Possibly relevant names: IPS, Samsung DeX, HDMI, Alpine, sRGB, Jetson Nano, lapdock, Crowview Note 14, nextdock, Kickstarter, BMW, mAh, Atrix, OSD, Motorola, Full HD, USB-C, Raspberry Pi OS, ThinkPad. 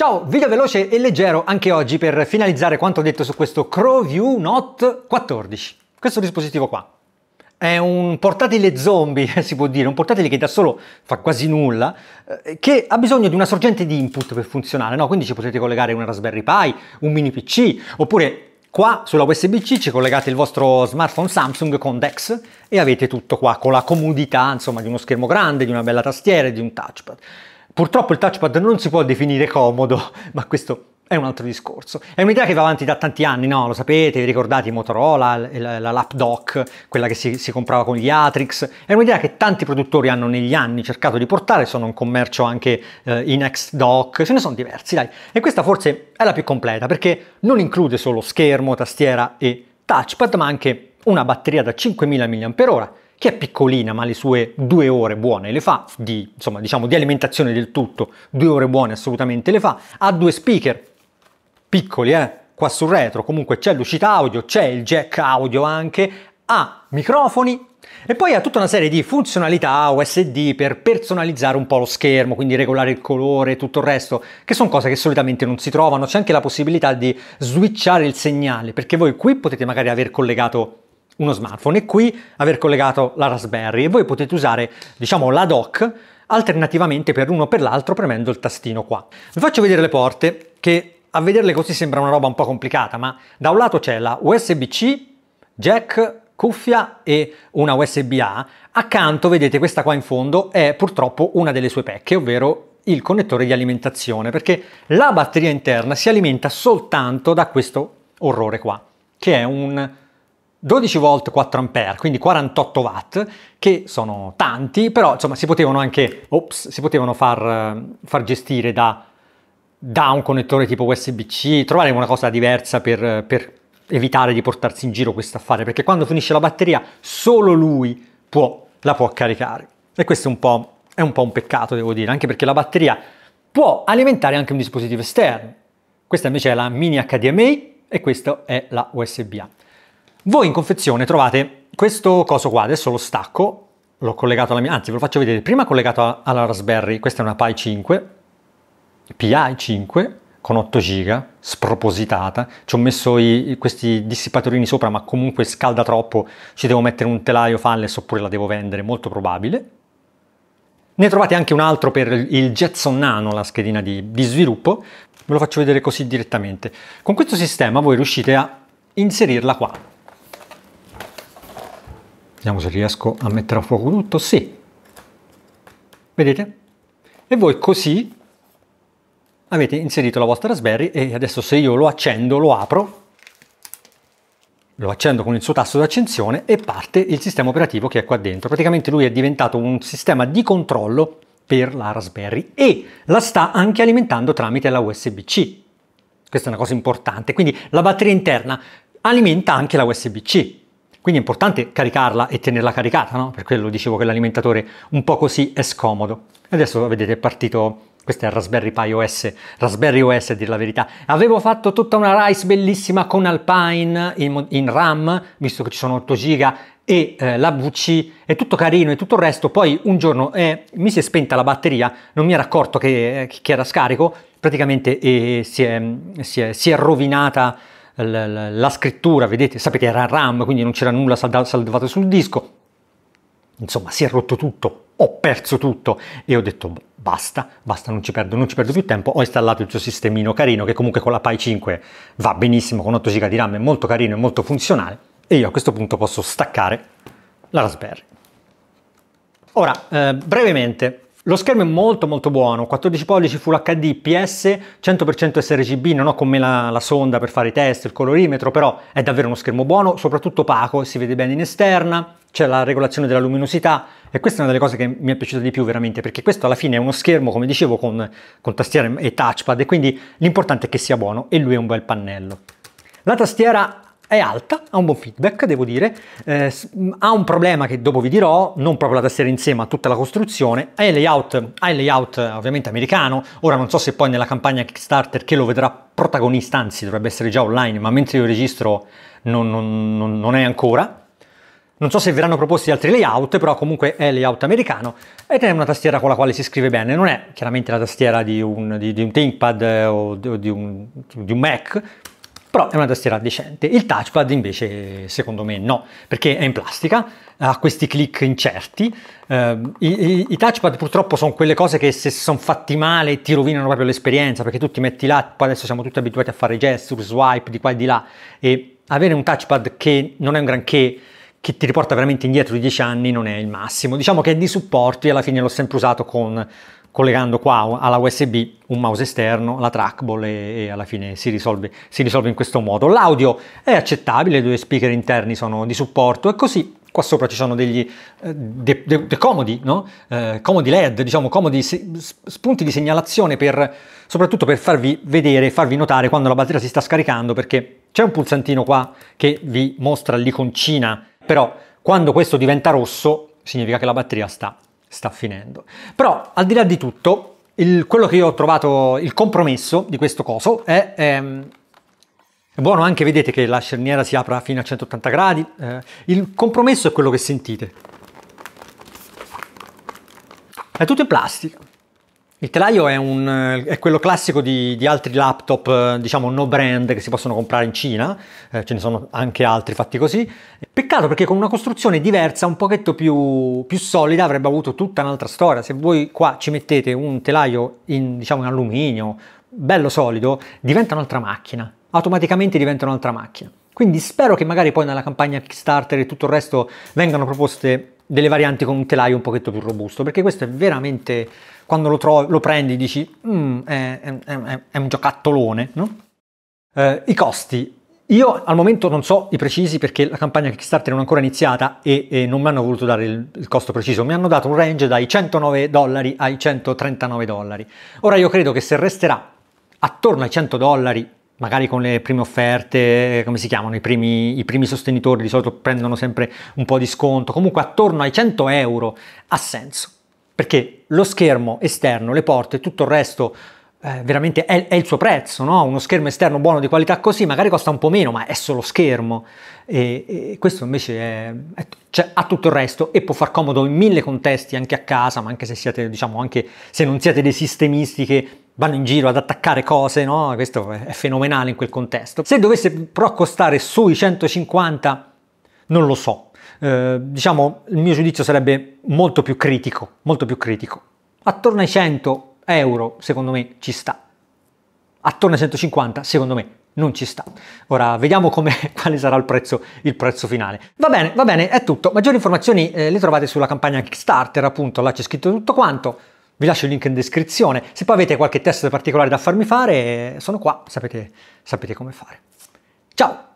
Ciao, video veloce e leggero anche oggi per finalizzare quanto detto su questo Crowview Note 14. Questo dispositivo qua è un portatile zombie, si può dire, un portatile che da solo fa quasi nulla, che ha bisogno di una sorgente di input per funzionare, no? Quindi ci potete collegare una Raspberry Pi, un mini PC, oppure qua sulla USB-C ci collegate il vostro smartphone Samsung con DeX e avete tutto qua con la comodità, insomma, di uno schermo grande, di una bella tastiera e di un touchpad. Purtroppo il touchpad non si può definire comodo, ma questo è un altro discorso. È un'idea che va avanti da tanti anni, no? Lo sapete, vi ricordate Motorola, la lapdoc, quella che si comprava con gli Atrix. È un'idea che tanti produttori hanno negli anni cercato di portare, sono un commercio anche i Next Dock, ce ne sono diversi, dai. E questa forse è la più completa, perché non include solo schermo, tastiera e touchpad, ma anche una batteria da 5000 mAh, che è piccolina, ma le sue 2 ore buone le fa, diciamo di alimentazione del tutto, 2 ore buone assolutamente le fa. Ha 2 speaker, piccoli, qua sul retro, comunque c'è l'uscita audio, c'è il jack audio anche, ha microfoni e poi ha tutta una serie di funzionalità OSD per personalizzare un po' lo schermo, quindi regolare il colore e tutto il resto, che sono cose che solitamente non si trovano. C'è anche la possibilità di switchare il segnale, perché voi qui potete magari aver collegato uno smartphone e qui aver collegato la Raspberry e voi potete usare, diciamo, la dock alternativamente per uno o per l'altro premendo il tastino qua. Vi faccio vedere le porte, che a vederle così sembra una roba un po' complicata, ma da un lato c'è la USB-C, jack, cuffia e una USB-A. Accanto, vedete, questa qua in fondo è purtroppo una delle sue pecche, ovvero il connettore di alimentazione, perché la batteria interna si alimenta soltanto da questo orrore qua, che è un 12 volt 4 ampere, quindi 48 watt, che sono tanti, però insomma si potevano anche far gestire da un connettore tipo USB-C, trovare una cosa diversa per evitare di portarsi in giro questo affare, perché quando finisce la batteria solo lui la può caricare. E questo è un po' un peccato, devo dire, anche perché la batteria può alimentare anche un dispositivo esterno. Questa invece è la mini HDMI e questa è la USB-A. Voi in confezione trovate questo coso qua, adesso lo stacco, l'ho collegato alla mia, anzi ve lo faccio vedere, prima collegato alla Raspberry, questa è una Pi 5 con 8 GB, spropositata, ci ho messo questi dissipatorini sopra, ma comunque scalda troppo, ci devo mettere un telaio fanless oppure la devo vendere, molto probabile. Ne trovate anche un altro per il Jetson Nano, la schedina di sviluppo, ve lo faccio vedere così direttamente. Con questo sistema voi riuscite a inserirla qua. Vediamo se riesco a mettere a fuoco tutto, sì, vedete? E voi così avete inserito la vostra Raspberry e adesso se io lo accendo, lo apro, lo accendo con il suo tasto d'accensione e parte il sistema operativo che è qua dentro. Praticamente lui è diventato un sistema di controllo per la Raspberry e la sta anche alimentando tramite la USB-C. Questa è una cosa importante, quindi la batteria interna alimenta anche la USB-C. Quindi è importante caricarla e tenerla caricata, no? Per quello dicevo che l'alimentatore un po' così è scomodo. Adesso vedete è partito, questa è Raspberry Pi OS, Raspberry OS a dire la verità. Avevo fatto tutta una RAIS bellissima con Alpine in RAM, visto che ci sono 8 GB e la VC, è tutto carino e tutto il resto. Poi un giorno mi si è spenta la batteria, non mi ero accorto che era scarico, praticamente si è rovinata la scrittura, vedete, sapete, era RAM, quindi non c'era nulla salvato sul disco, insomma si è rotto tutto, ho perso tutto e ho detto basta, non ci perdo più tempo. Ho installato il suo sistemino carino, che comunque con la Pi 5 va benissimo, con 8 GB di RAM è molto carino e molto funzionale, e io a questo punto posso staccare la Raspberry. Ora, brevemente, lo schermo è molto buono, 14 pollici Full HD IPS, 100% sRGB, non ho con me la sonda per fare i test, il colorimetro, però è davvero uno schermo buono, soprattutto opaco, si vede bene in esterna, c'è la regolazione della luminosità e questa è una delle cose che mi è piaciuta di più veramente, perché questo alla fine è uno schermo, come dicevo, con tastiera e touchpad, e quindi l'importante è che sia buono e lui è un bel pannello. La tastiera è alta, ha un buon feedback, devo dire, ha un problema che dopo vi dirò, non proprio la tastiera in sé ma tutta la costruzione. Ha il layout ovviamente americano, ora non so se poi nella campagna Kickstarter, che lo vedrà protagonista, anzi dovrebbe essere già online, ma mentre io registro non è ancora. Non so se verranno proposti altri layout, però comunque è layout americano ed è una tastiera con la quale si scrive bene. Non è chiaramente la tastiera di un ThinkPad o di un Mac, però è una tastiera decente. Il touchpad invece secondo me no, perché è in plastica, ha questi click incerti. I touchpad purtroppo sono quelle cose che, se sono fatti male, ti rovinano proprio l'esperienza, perché tu ti metti là, poi adesso siamo tutti abituati a fare gesture, swipe di qua e di là, e avere un touchpad che non è un granché, che ti riporta veramente indietro di 10 anni, non è il massimo. Diciamo che è di supporto, e alla fine l'ho sempre usato collegando qua alla USB un mouse esterno, la trackball, e alla fine si risolve in questo modo. L'audio è accettabile, i due speaker interni sono di supporto e così. Qua sopra ci sono degli comodi, no? Comodi LED, diciamo comodi spunti di segnalazione, soprattutto per farvi vedere, farvi notare quando la batteria si sta scaricando, perché c'è un pulsantino qua che vi mostra l'iconcina, però quando questo diventa rosso significa che la batteria sta finendo. Però al di là di tutto, quello che io ho trovato, il compromesso di questo coso è buono. Anche vedete che la cerniera si apre fino a 180 gradi. Il compromesso è quello che sentite. È tutto in plastica. Il telaio è quello classico di altri laptop, diciamo no brand, che si possono comprare in Cina. Ce ne sono anche altri fatti così. Peccato, perché con una costruzione diversa, un pochetto più solida, avrebbe avuto tutta un'altra storia. Se voi qua ci mettete un telaio in alluminio, bello solido, diventa un'altra macchina. Automaticamente diventa un'altra macchina. Quindi spero che magari poi nella campagna Kickstarter e tutto il resto vengano proposte delle varianti con un telaio un pochetto più robusto, perché questo è veramente, quando lo prendi dici è un giocattolone, no? I costi, io al momento non so i precisi, perché la campagna Kickstarter non è ancora iniziata e non mi hanno voluto dare il costo preciso. Mi hanno dato un range dai $109 ai $139. Ora io credo che se resterà attorno ai $100, magari con le prime offerte, come si chiamano, i primi sostenitori di solito prendono sempre un po' di sconto, comunque attorno ai €100 ha senso, perché lo schermo esterno, le porte, tutto il resto veramente è il suo prezzo, no? Uno schermo esterno buono, di qualità così, magari costa un po' meno, ma è solo schermo, e questo invece ha tutto il resto e può far comodo in mille contesti, anche a casa, ma anche se siete, diciamo, anche se non siete dei sistemisti che vanno in giro ad attaccare cose, no? Questo è fenomenale in quel contesto. Se dovesse però costare sui 150, non lo so, diciamo, il mio giudizio sarebbe molto più critico, molto più critico. Attorno ai €100 secondo me ci sta, attorno ai 150 secondo me non ci sta. Ora vediamo quale sarà il prezzo finale. Va bene, è tutto. Maggiori informazioni le trovate sulla campagna Kickstarter, appunto, là c'è scritto tutto quanto. Vi lascio il link in descrizione. Se poi avete qualche test particolare da farmi fare, sono qua, sapete come fare. Ciao!